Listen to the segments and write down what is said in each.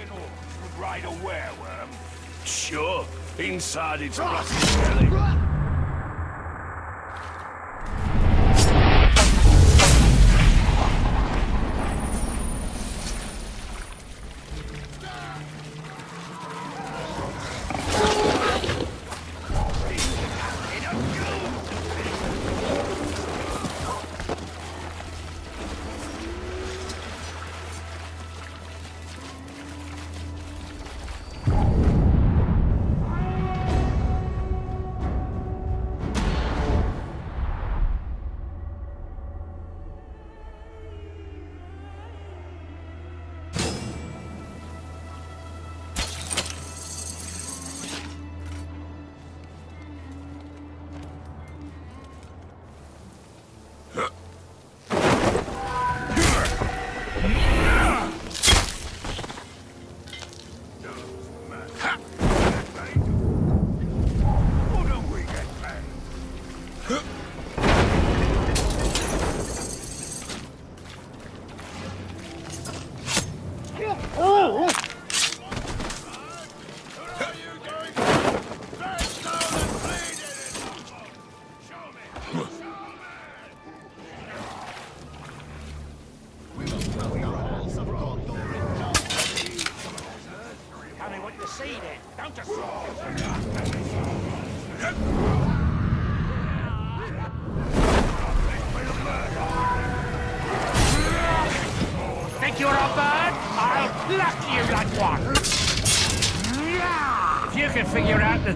it all. Would ride a wereworm? Sure. Inside its rotten belly.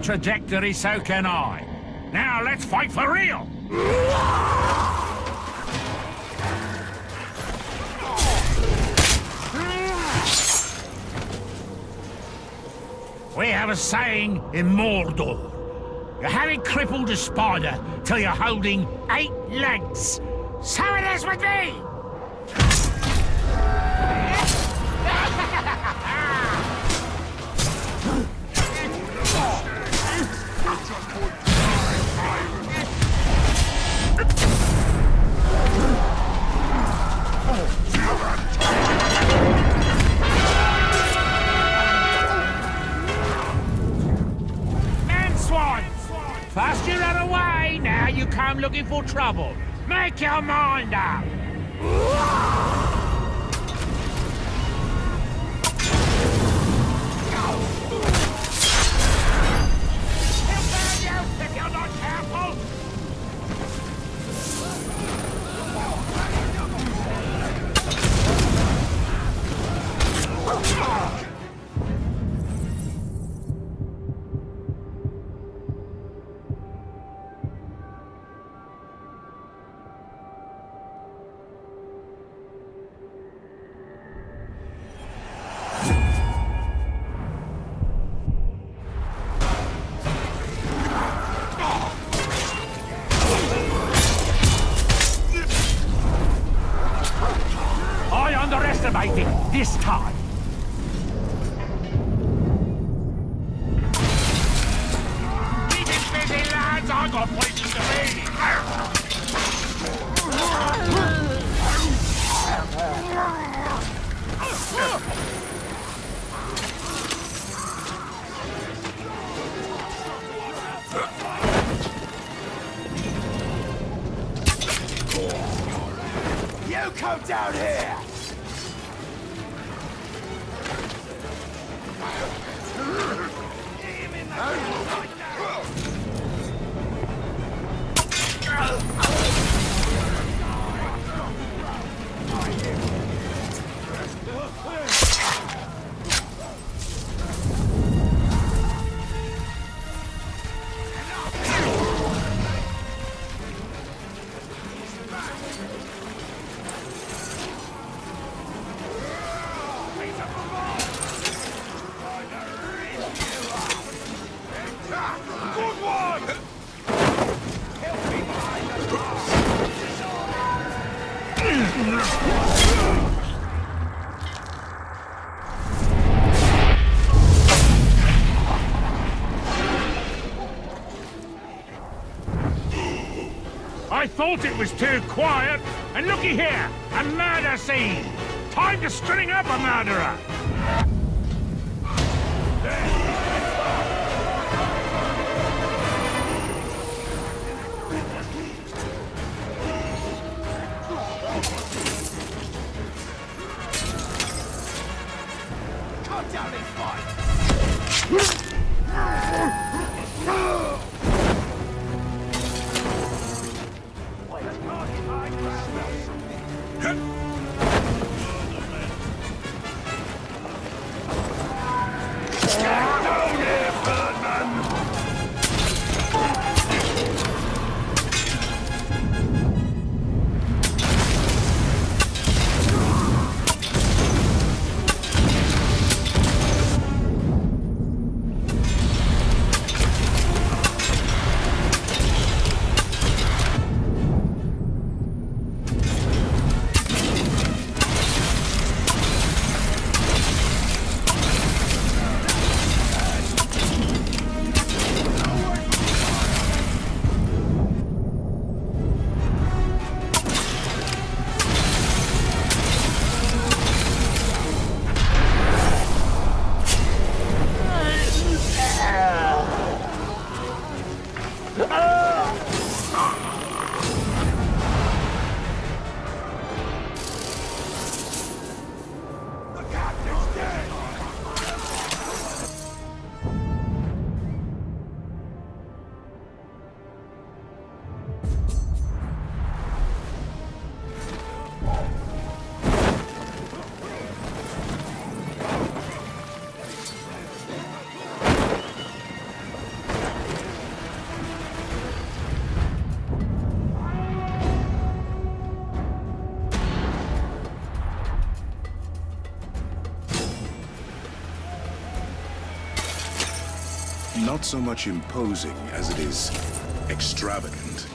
Trajectory, so can I. Now let's fight for real! We have a saying in Mordor. You haven't crippled a spider till you're holding 8 legs. So it is with me! First you run away, now you come looking for trouble. Make your mind up! He'll burn you if you're not careful! This time. Keep it busy, lads. I got places to be. You come down here. I thought it was too quiet, and looky here, a murder scene! Time to string up a murderer! Not so much imposing as it is extravagant.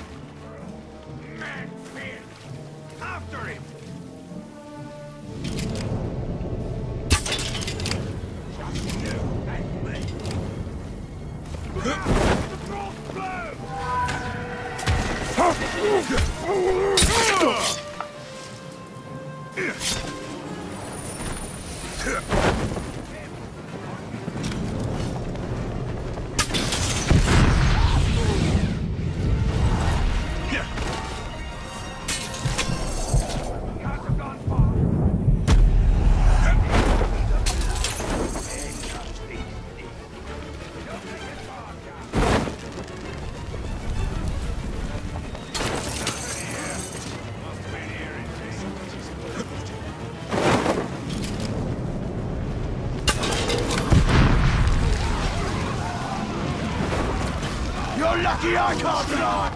Lucky I can't die!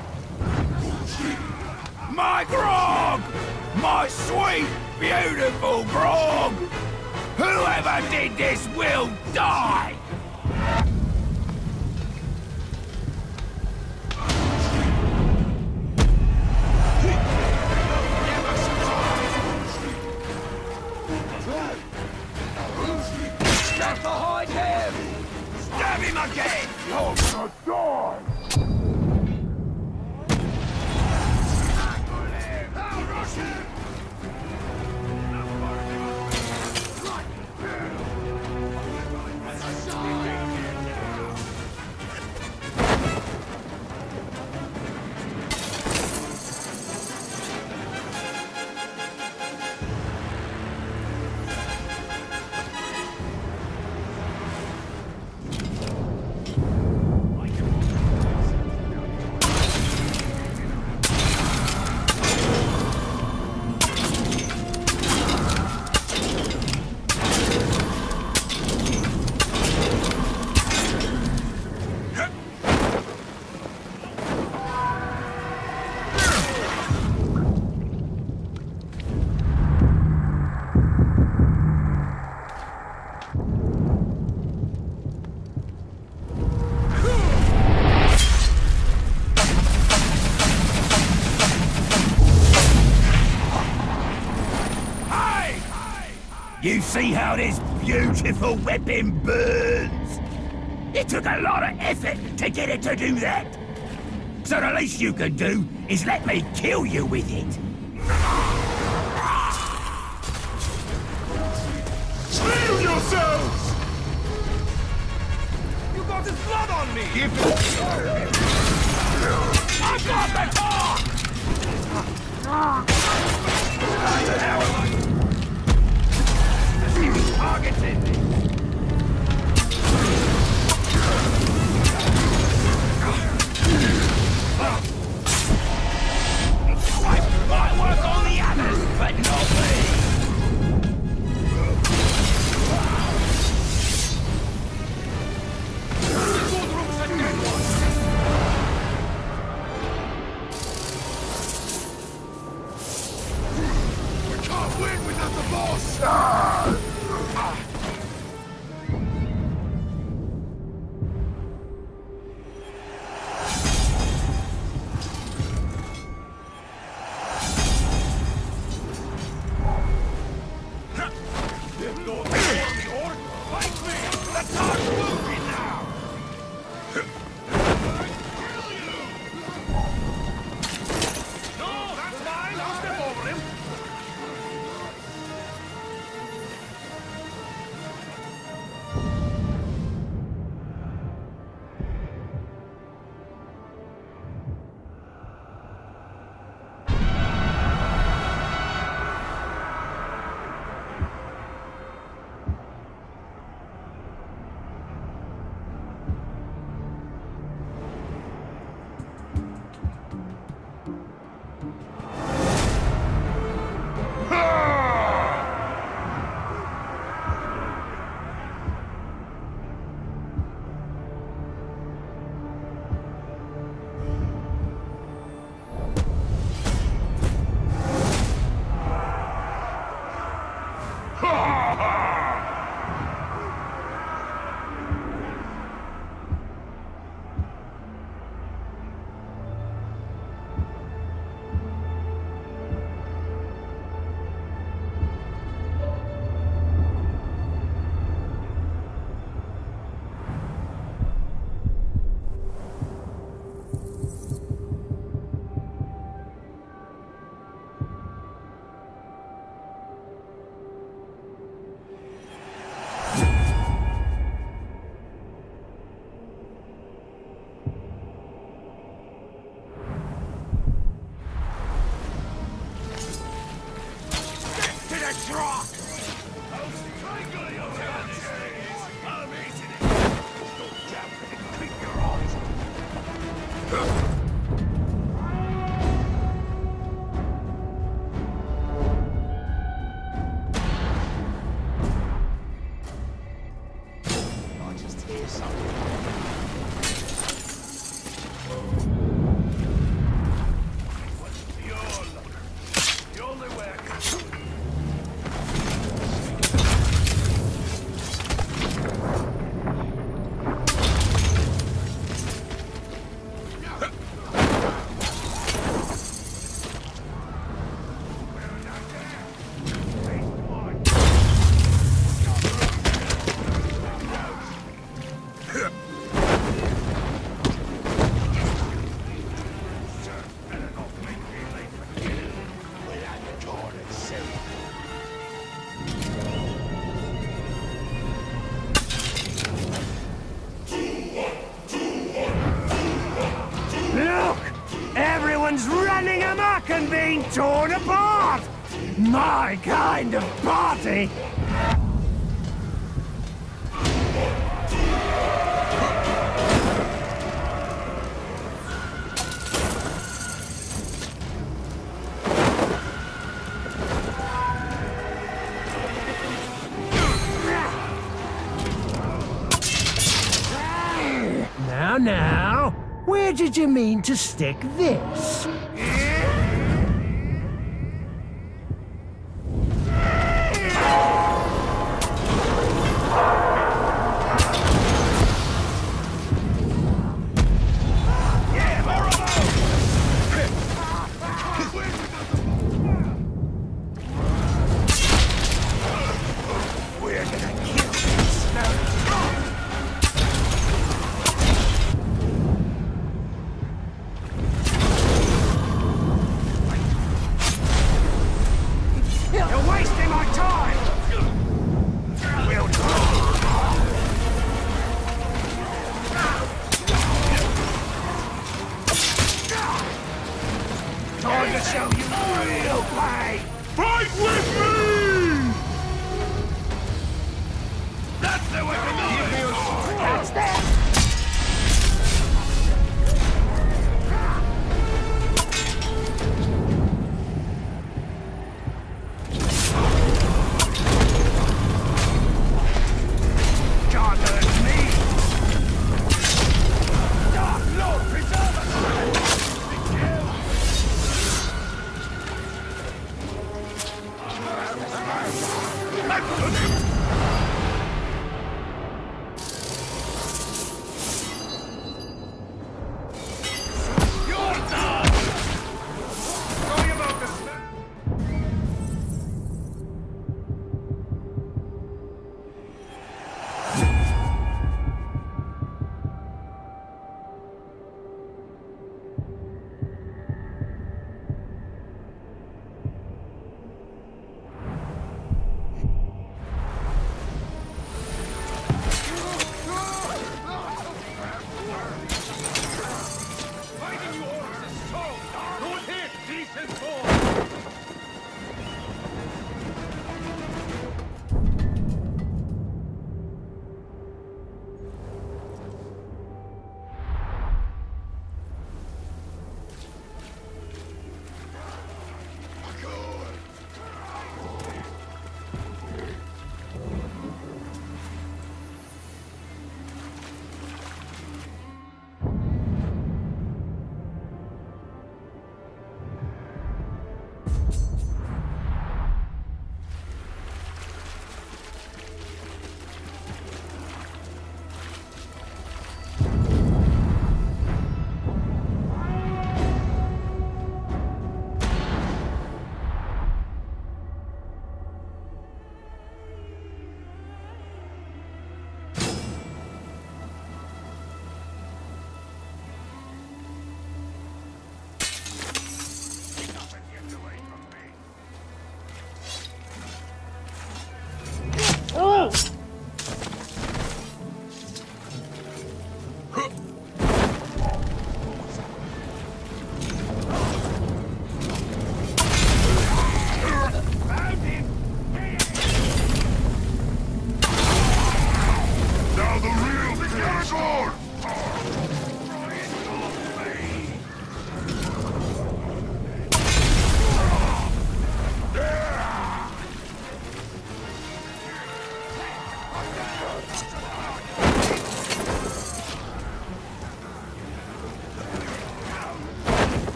My grog! My sweet, beautiful grog! Whoever did this will die! You see how this beautiful weapon burns? It took a lot of effort to get it to do that. So the least you can do is let me kill you with it. Kill yourselves! Why is blood on me? Give I got the car! Targeted me! I might work on the others, but not me! Being torn apart! My kind of party! Now, now, where did you mean to stick this?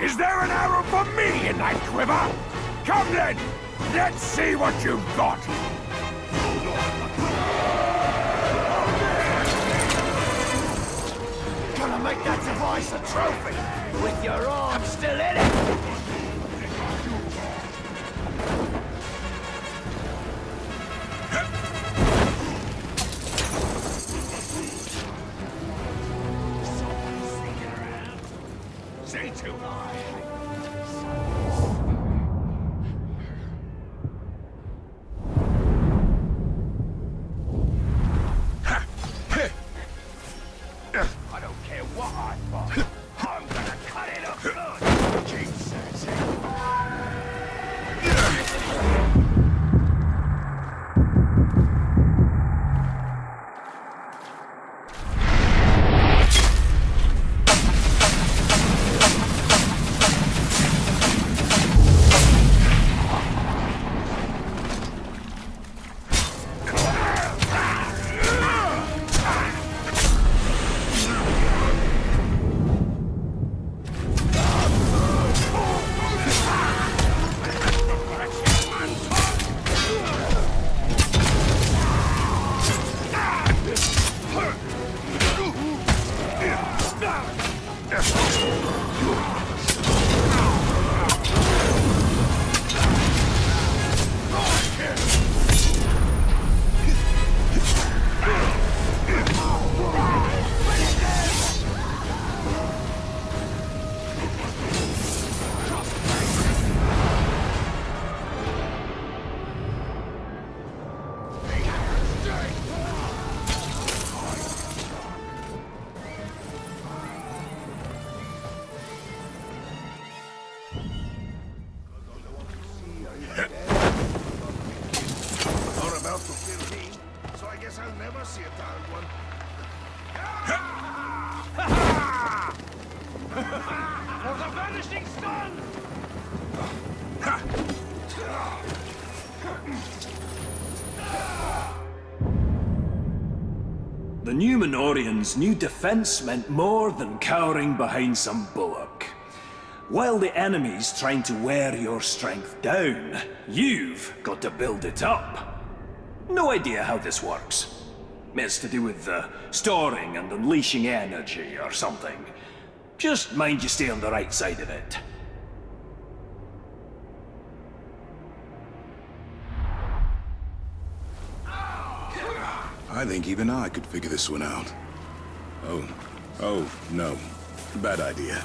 Is there an arrow for me in that quiver? Come then, let's see what you've got. Gonna make that device a trophy with your arm still in it. The Númenóreans' new defense meant more than cowering behind some bulwark. While the enemy's trying to wear your strength down, you've got to build it up. No idea how this works. It's to do with storing and unleashing energy or something. Just mind you stay on the right side of it. I think even I could figure this one out. Oh, no. Bad idea.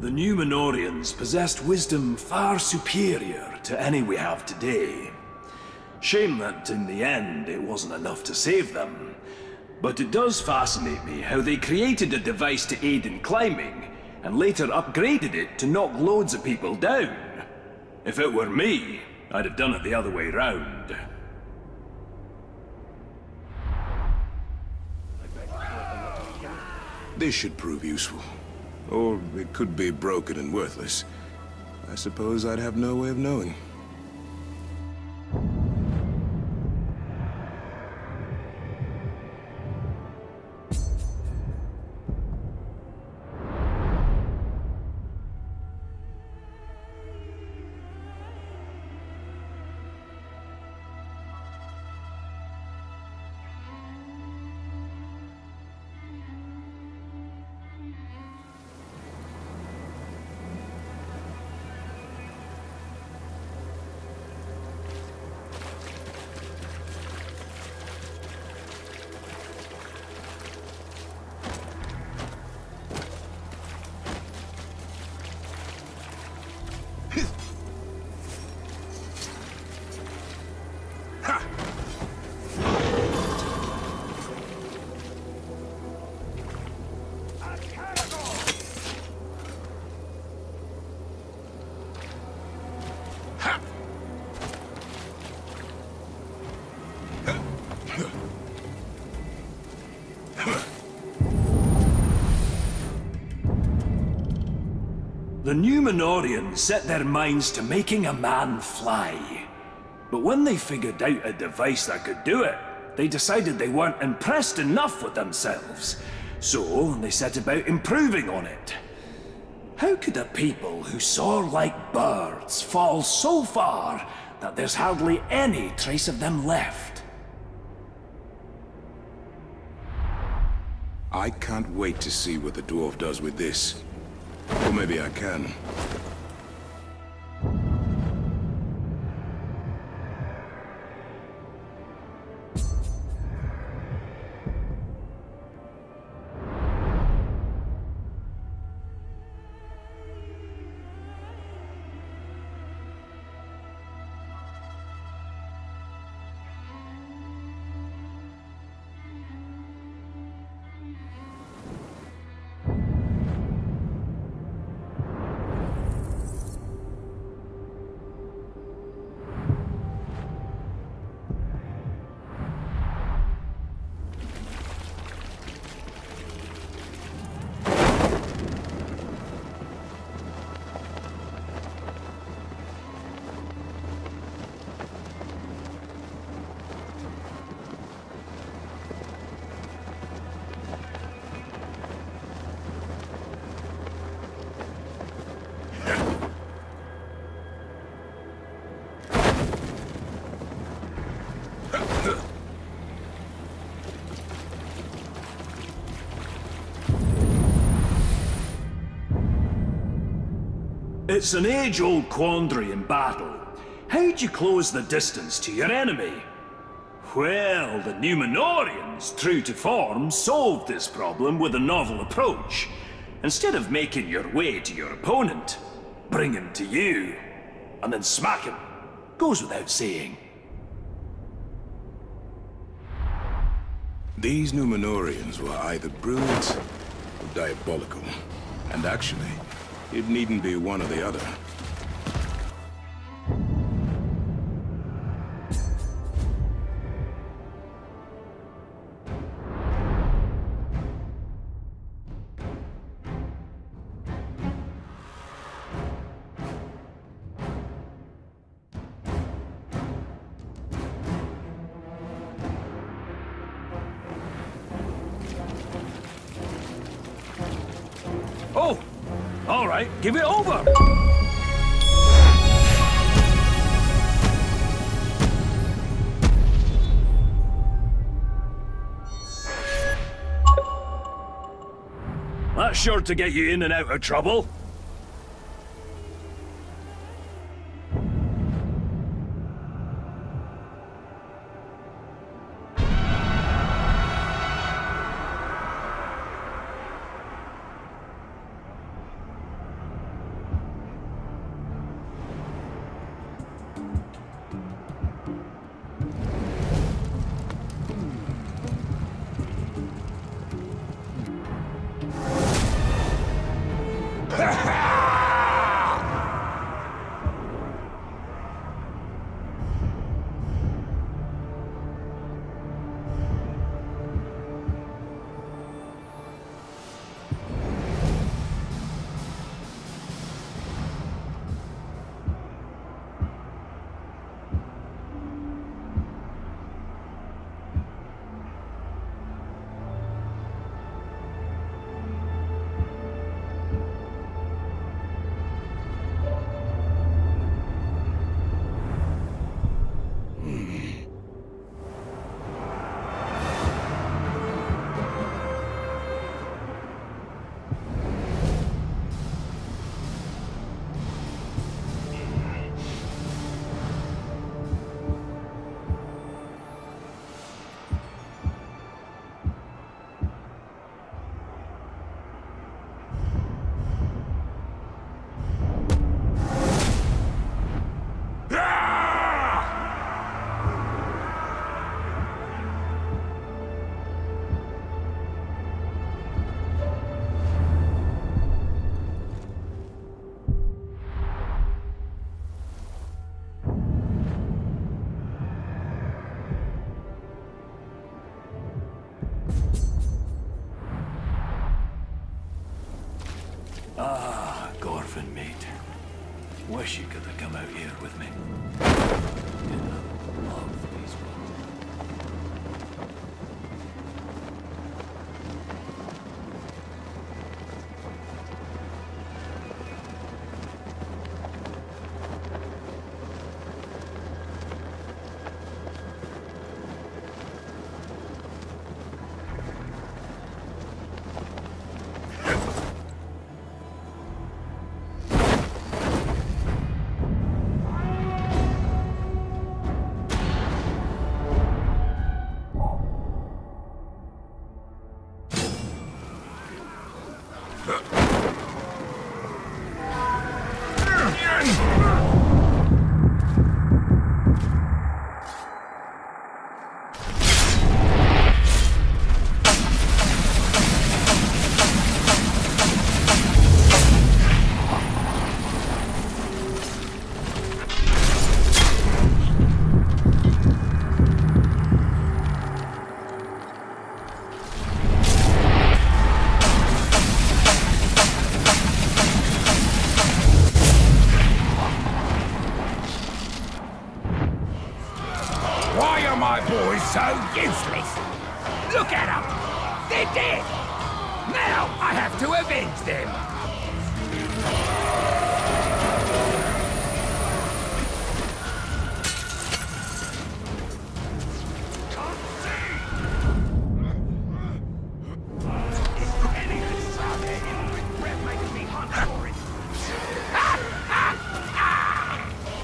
The Númenóreans possessed wisdom far superior to any we have today. Shame that in the end it wasn't enough to save them. But it does fascinate me how they created a device to aid in climbing, and later upgraded it to knock loads of people down. If it were me, I'd have done it the other way round. This should prove useful. Or it could be broken and worthless. I suppose I'd have no way of knowing. The Númenóreans set their minds to making a man fly. But when they figured out a device that could do it, they decided they weren't impressed enough with themselves. So they set about improving on it. How could a people who soar like birds fall so far that there's hardly any trace of them left? I can't wait to see what the dwarf does with this. Or maybe I can. It's an age-old quandary in battle. How do you close the distance to your enemy? Well, the Númenóreans, true to form, solved this problem with a novel approach. Instead of making your way to your opponent, bring him to you, and then smack him. Goes without saying. These Númenóreans were either brilliant or diabolical, and actually, it needn't be one or the other. Oh! All right, give it over! That's sure to get you in and out of trouble. Ha! Why are my boys so useless? Look at them! They're dead! Now I have to avenge them!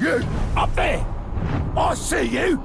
You up there! I see you!